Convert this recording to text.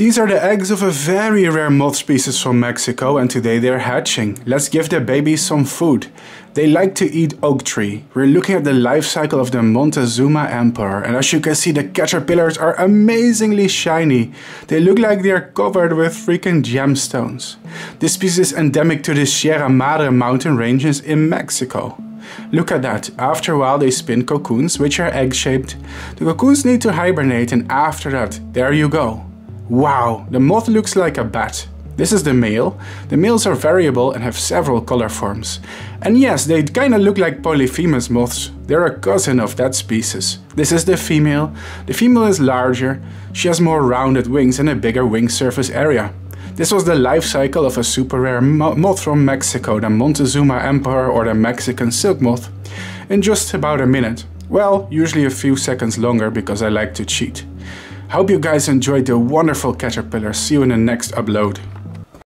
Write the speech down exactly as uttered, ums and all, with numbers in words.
These are the eggs of a very rare moth species from Mexico, and today they are hatching. Let's give their babies some food. They like to eat oak tree. We're looking at the life cycle of the Montezuma emperor, and as you can see, the caterpillars are amazingly shiny. They look like they are covered with freaking gemstones. This species is endemic to the Sierra Madre mountain ranges in Mexico. Look at that, after a while they spin cocoons, which are egg-shaped. The cocoons need to hibernate, and after that, there you go. Wow, the moth looks like a bat. This is the male. The males are variable and have several color forms. And yes, they kinda look like Polyphemus moths. They're a cousin of that species. This is the female. The female is larger. She has more rounded wings and a bigger wing surface area. This was the life cycle of a super rare mo moth from Mexico, the Montezuma emperor or the Mexican silk moth, in just about a minute. Well, usually a few seconds longer because I like to cheat. Hope you guys enjoyed the wonderful caterpillars. See you in the next upload.